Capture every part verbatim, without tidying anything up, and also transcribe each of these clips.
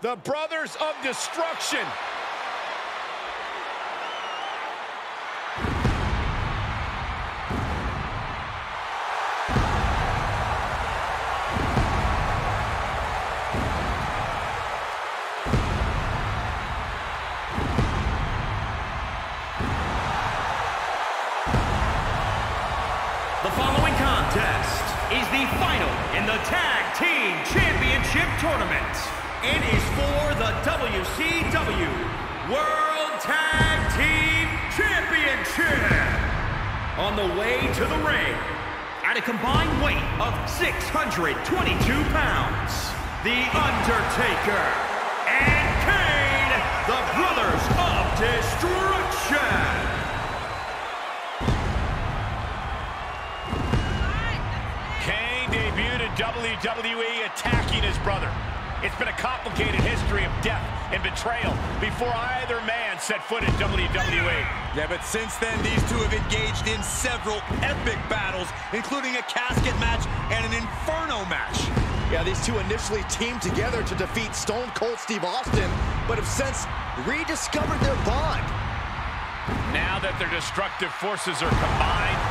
The Brothers of Destruction. The following contest is the final in the Tag Team Championship Tournament. It is for the W C W World Tag Team Championship. On the way to the ring, at a combined weight of six hundred twenty-two pounds, The Undertaker and Kane, the Brothers of Destruction. W W E attacking his brother. It's been a complicated history of death and betrayal before either man set foot in W W E. Yeah, but since then, these two have engaged in several epic battles, including a casket match and an inferno match. Yeah, these two initially teamed together to defeat Stone Cold Steve Austin, but have since rediscovered their bond. Now that their destructive forces are combined,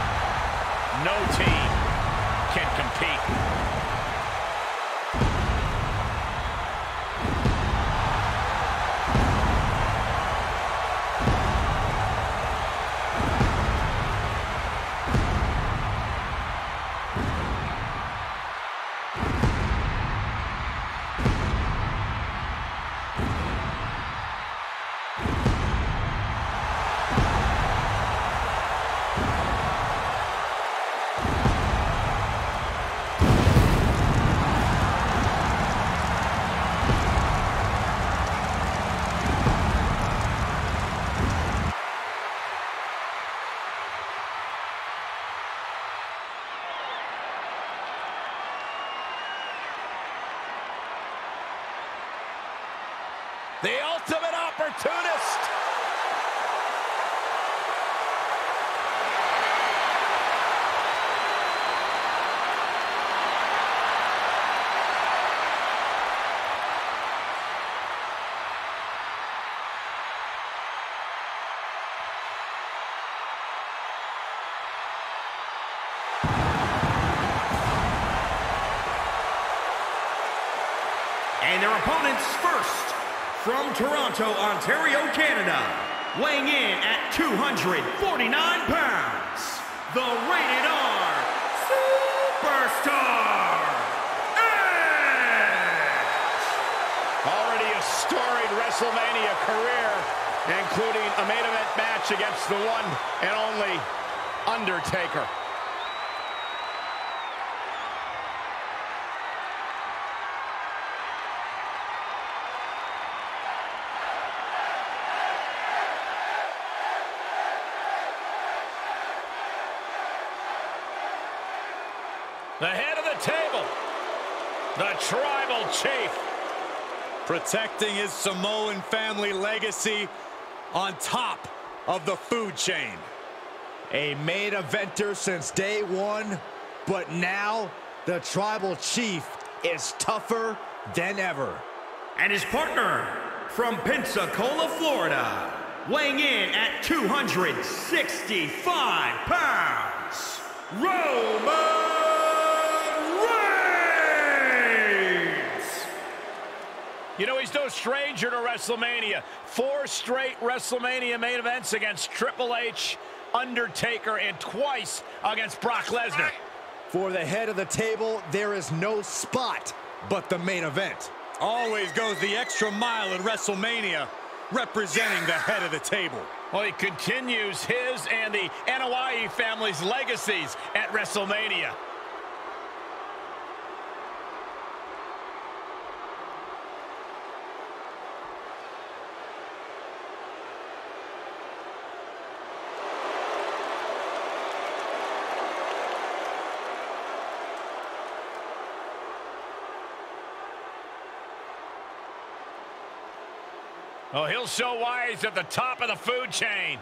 no team can compete. The ultimate opportunist. And their opponents first. From Toronto, Ontario, Canada, weighing in at two hundred forty-nine pounds, the Rated R Superstar, Edge! Already a storied WrestleMania career, including a main event match against the one and only Undertaker. The head of the table, the Tribal Chief. Protecting his Samoan family legacy on top of the food chain. A main eventer since day one, but now the Tribal Chief is tougher than ever. And his partner from Pensacola, Florida, weighing in at two hundred sixty-five pounds, Roman. You know, he's no stranger to WrestleMania. Four straight WrestleMania main events against Triple H, Undertaker, and twice against Brock Lesnar. For the head of the table, there is no spot but the main event. Always goes the extra mile in WrestleMania, representing the head of the table. Well, he continues his and the Anoa'i family's legacies at WrestleMania. Oh, he'll show why he's at the top of the food chain.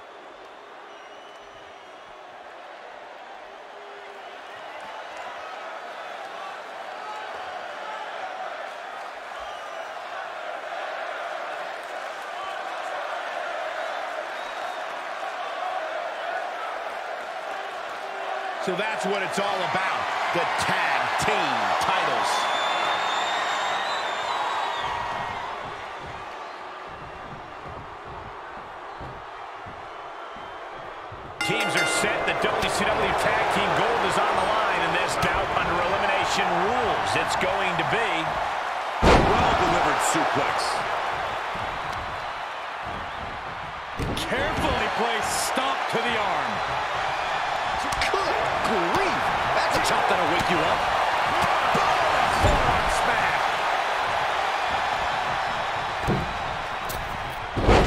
So that's what it's all about, the tag team titles. Teams are set, the W C W Tag Team Gold is on the line, and this bout under elimination rules. It's going to be a well-delivered suplex. Carefully placed stomp to the arm. Good grief. That's a chop that'll wake you up. Forearm smash.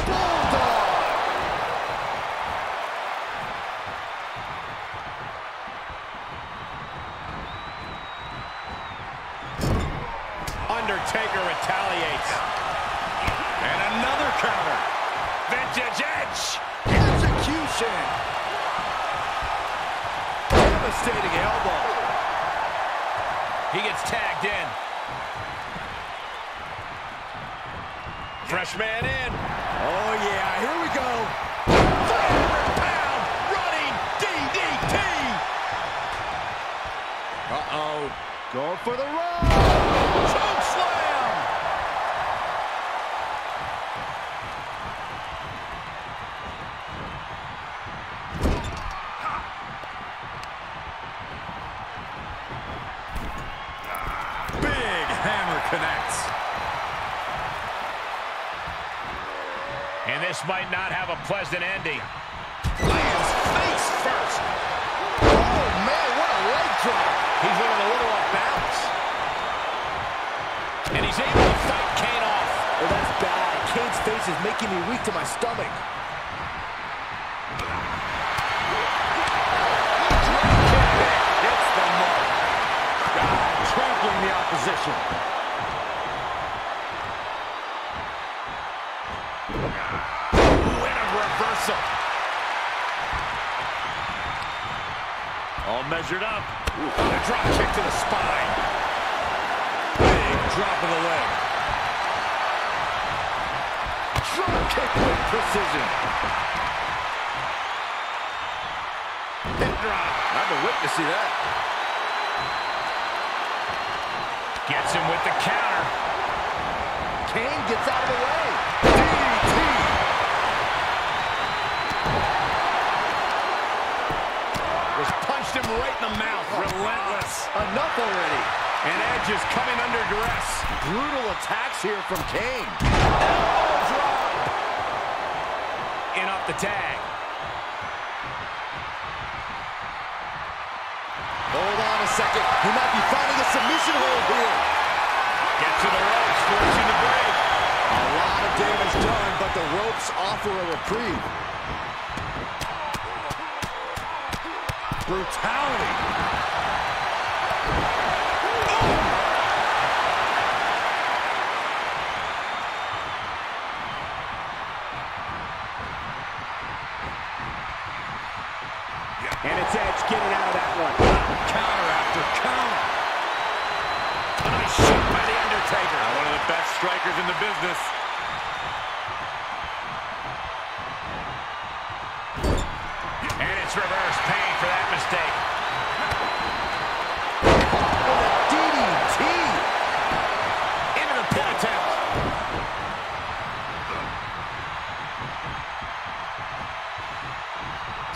Bulldog. Undertaker retaliates. And another counter. Vintage Edge! Execution! Devastating elbow. He gets tagged in. Fresh man in. Oh yeah, here we go. four hundred pound running D D T! Uh-oh. Going for the run! Choke slam! Connects. And this might not have a pleasant ending. Lands face first. Oh, man, what a leg drop. He's looking a little off balance. And he's able to fight Kane off. Oh, that's bad. Kane's face is making me weak to my stomach. It's the mark. God, trampling the opposition. All measured up. Ooh, a drop kick to the spine. Big drop of the leg. Drop kick with precision. Hip drop. I've been waiting to see that. Gets him with the counter. Kane gets out of the way. D D T. Him right in the mouth. Relentless. Enough already. And Edge is coming under duress. Brutal attacks here from Kane. Elbow drop. And up the tag. Hold on a second. He might be finding a submission hold here. Get to the ropes, forcing the break. A lot of damage done, but the ropes offer a reprieve. Brutality. Oh! And it's Edge getting out of that one. Counter after counter. A nice shot by The Undertaker. One of the best strikers in the business. And it's reverse pain. For that mistake. With a D D T. Into the pin attempt. And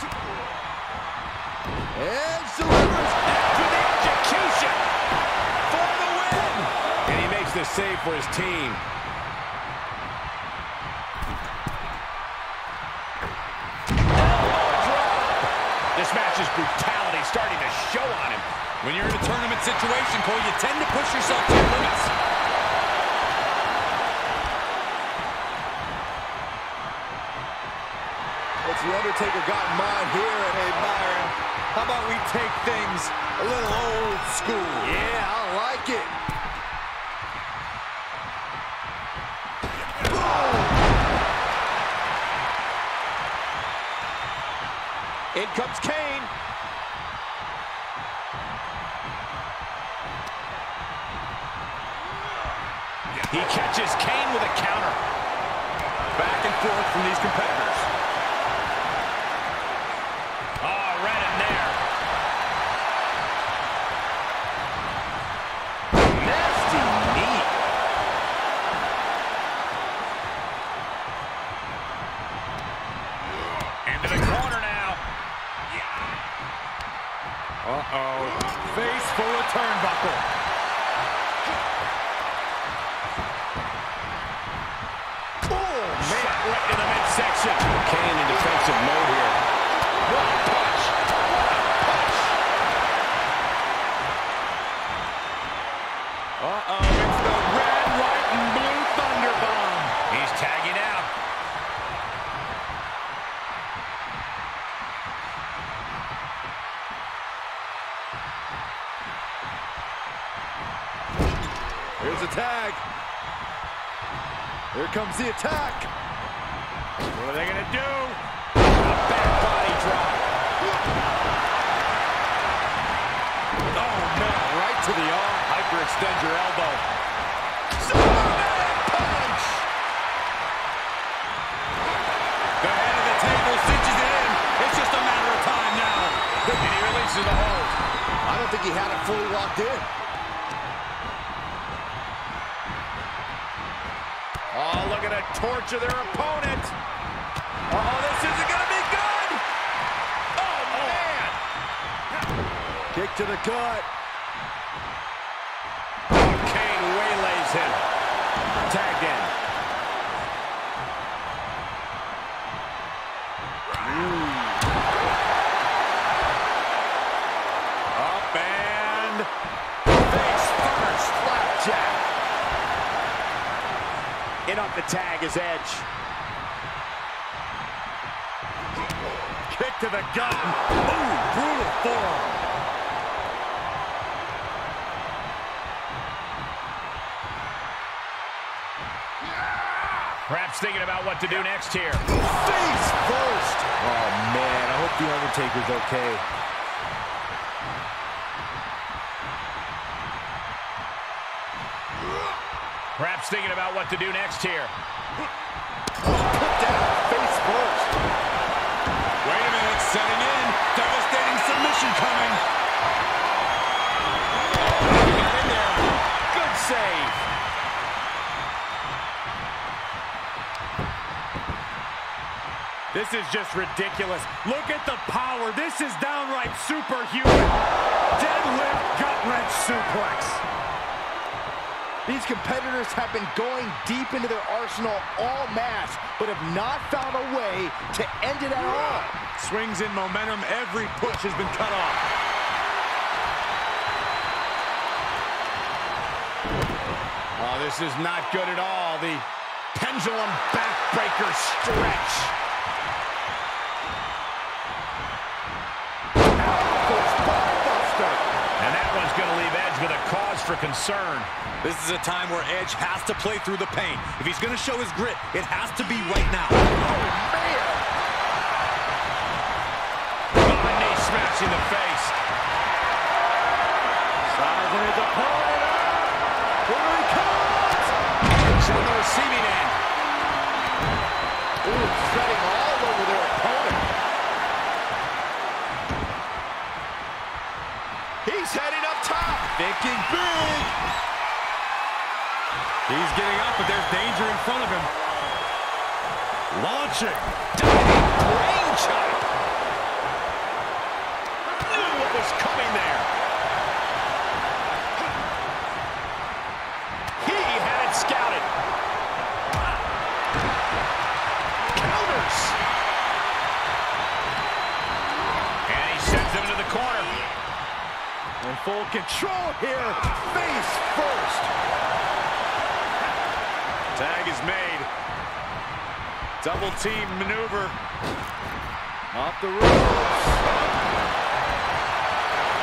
delivers after the execution for the win. And he makes the save for his team. Match's brutality starting to show on him. When you're in a tournament situation, Cole, you tend to push yourself to your limits. What's The Undertaker got in mind here at a Byron? How about we take things a little old school? Yeah, I like it. In comes Kane. He catches Kane with a counter. Back and forth from these competitors. Oh, right in there. Uh-oh, it's the red, white, and blue Thunderbomb. He's tagging out. Here's a tag. Here comes the attack. What are they going to do? A back body drop. Oh, man, right to the arm. Hyperextend your elbow. Superman punch! The head of the table cinches it in. It's just a matter of time now. And he releases the hold. I don't think he had it fully locked in. Oh, look at it torture their opponent. Oh, this isn't going to be good. Oh, man. Kick to the gut. Kane waylays him. Tagged in. Ooh. Up and face first. Slapjack. In off the tag is Edge. Kick to the gut. Ooh, brutal forearm. Perhaps thinking about what to do next here. Face first! Oh, man, I hope The Undertaker's okay. Perhaps thinking about what to do next here. Oh, put down, face first. Wait a minute, setting in. Devastating submission coming. Oh, he got in there. Good save. This is just ridiculous. Look at the power. This is downright superhuman. Deadlift gut-wrench suplex. These competitors have been going deep into their arsenal all match, but have not found a way to end it at all. Swings in momentum. Every push has been cut off. Oh, this is not good at all. The pendulum backbreaker stretch. With a cause for concern. This is a time where Edge has to play through the pain. If he's going to show his grit, it has to be right now. Oh, man! Oh, knee smash in the face. Sizing his opponent up. Here he comes! Edge on the receiving end. Ooh, treading all over their opponent. He's heading up top. Thinking big. He's getting up, but there's danger in front of him. Launching. Diving brain chop. Knew what was coming there. He had it scouted. Counters. And he sends him to the corner. In full control here, face first. Tag is made. Double team maneuver. Off the ropes.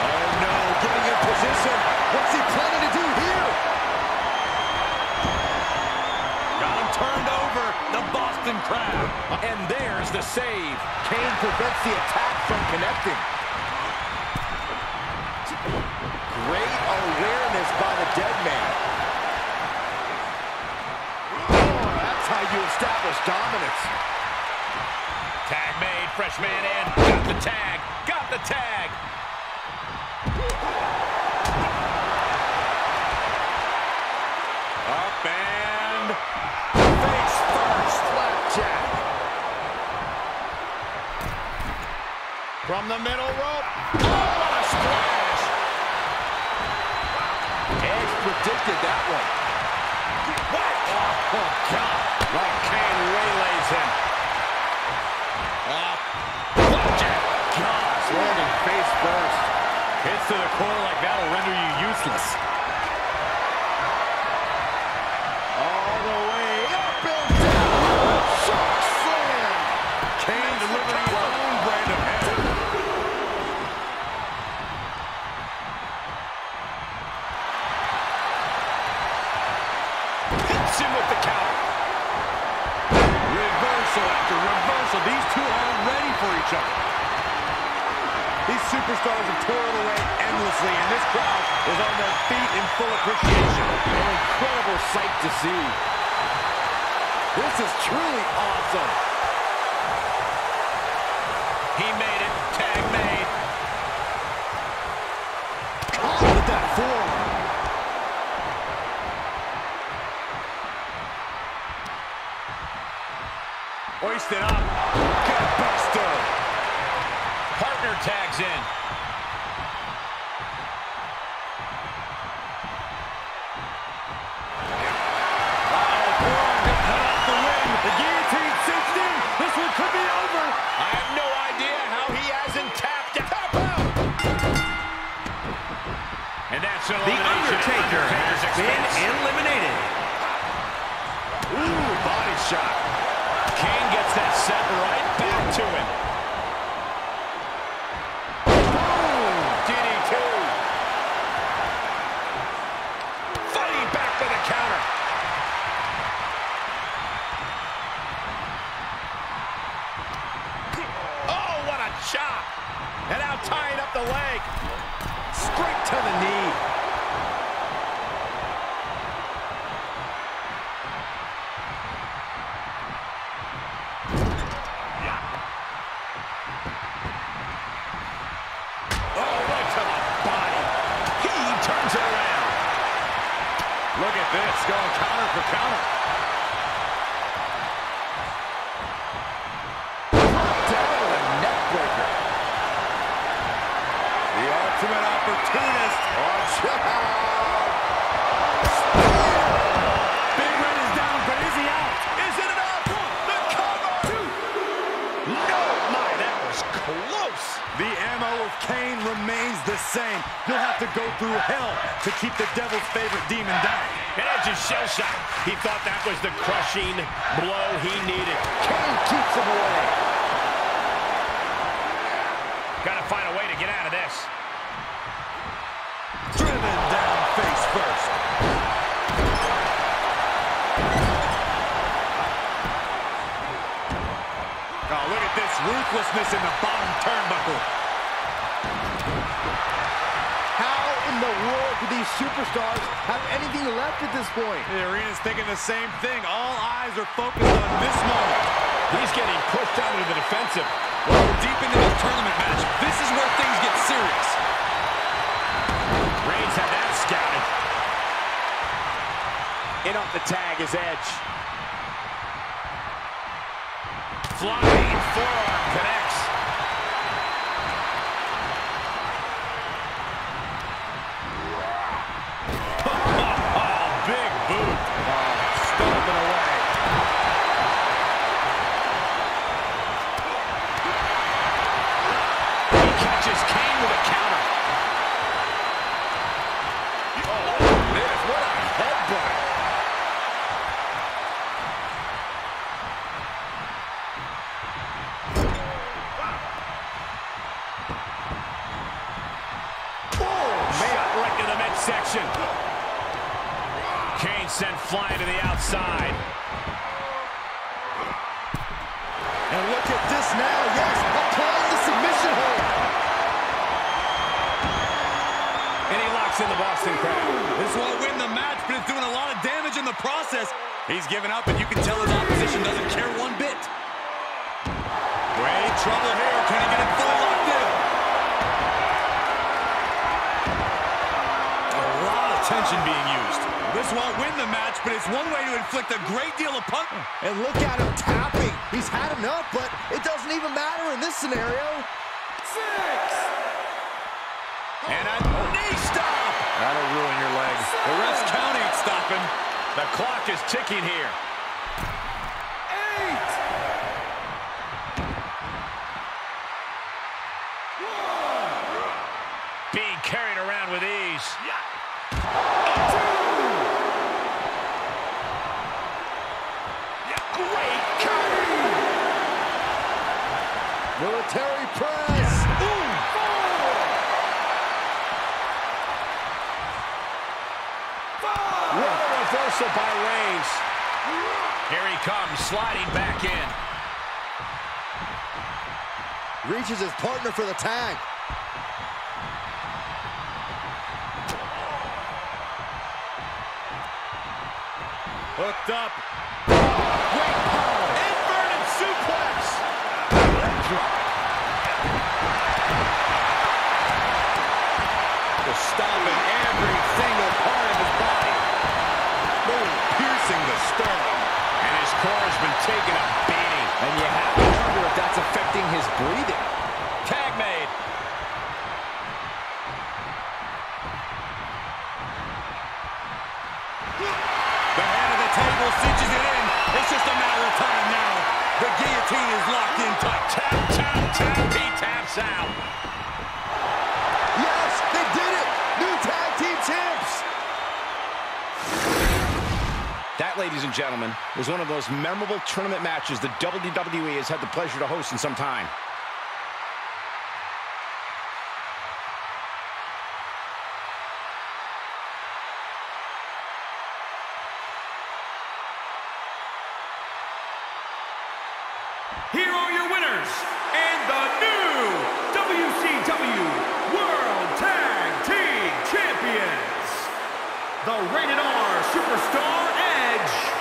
Oh no, getting in position. What's he planning to do here? Got him turned over, the Boston Crab. And there's the save. Kane prevents the attack from connecting. Great awareness by the dead man. Oh, that's how you establish dominance. Tag made, fresh man in. Got the tag, got the tag. Up and face first, slapjack. From the middle rope. Oh, what a splash. Predicted that one. What? Oh, oh God. Like Kane waylays him. Up. Watch it. God. Landing face first. Hits to the corner like that will render you useless. him with the counter. Reversal after reversal. These two are ready for each other. These superstars have toiled away endlessly, and this crowd is on their feet in full appreciation. An incredible sight to see. This is truly awesome. He made it. Tag made. Oh, with that forearm. Hoisted up. Gut buster. Partner tags in. Oh, forearm got cut off the rim. The guillotine sinks in. This one could be over. I have no idea how he hasn't tapped out. Tap out. And that's an elimination. The Undertaker has been eliminated. Ooh, body shot. Kane gets that set right back to him. Boom! D D T! Fighting back with a counter. Oh, what a shot! And now tying up the leg. Straight to the knee. Look at this, going counter for counter. Down and neck breaker. The ultimate opportunist. Watch out. Big Red is down, but is he out? Is it enough? The cover. Two. No, my, that was close. The M O of Kane remains the same. He'll have to go through hell to keep the devil's favorite demon down. And Edge's shell shot. He thought that was the crushing blow he needed. Kane keeps him away. Gotta find a way to get out of this. Driven down face first. Oh, look at this ruthlessness in the bottom turnbuckle. In the world do these superstars have anything left at this point? The arena's thinking the same thing. All eyes are focused on this moment. He's getting pushed out into the defensive. Well, we're deep into this tournament match. This is where things get serious. Reigns had that scouted. In off the tag is Edge. Flying forearm connects. Section. Kane sent flying to the outside. And look at this now. Yes, applying the submission hold. And he locks in the Boston crowd. This won't win the match, but it's doing a lot of damage in the process. He's giving up, and you can tell his opposition doesn't care one bit. Great trouble here. Can he get it fully locked in? Tension being used. This won't win the match, but it's one way to inflict a great deal of punch. And look at him tapping. He's had enough, but it doesn't even matter in this scenario. Six. And a knee stop. That'll ruin your leg. The ref's count ain't stopping. The clock is ticking here. Eight. One. Being carried around with ease. Yeah. Military press. Yeah. Ooh. Five. Five. What a reversal by Reigns. Here he comes, sliding back in. Reaches his partner for the tag. Hooked up. Oh, great power. Inverted suplex. Leg drop. Just stomping every single part of his body. Boom, piercing the sternum. And his core has been taking a beating. And you have to wonder if that's affecting his breathing. Tag made. Cinches it in. It's just a matter of time now. The guillotine is locked in tight. Tap, tap, tap. He taps out. Yes, they did it. New tag team champs. That, ladies and gentlemen, was one of the most memorable tournament matches the W W E has had the pleasure to host in some time. Here are your winners, and the new W C W World Tag Team Champions, The Rated R Superstar Edge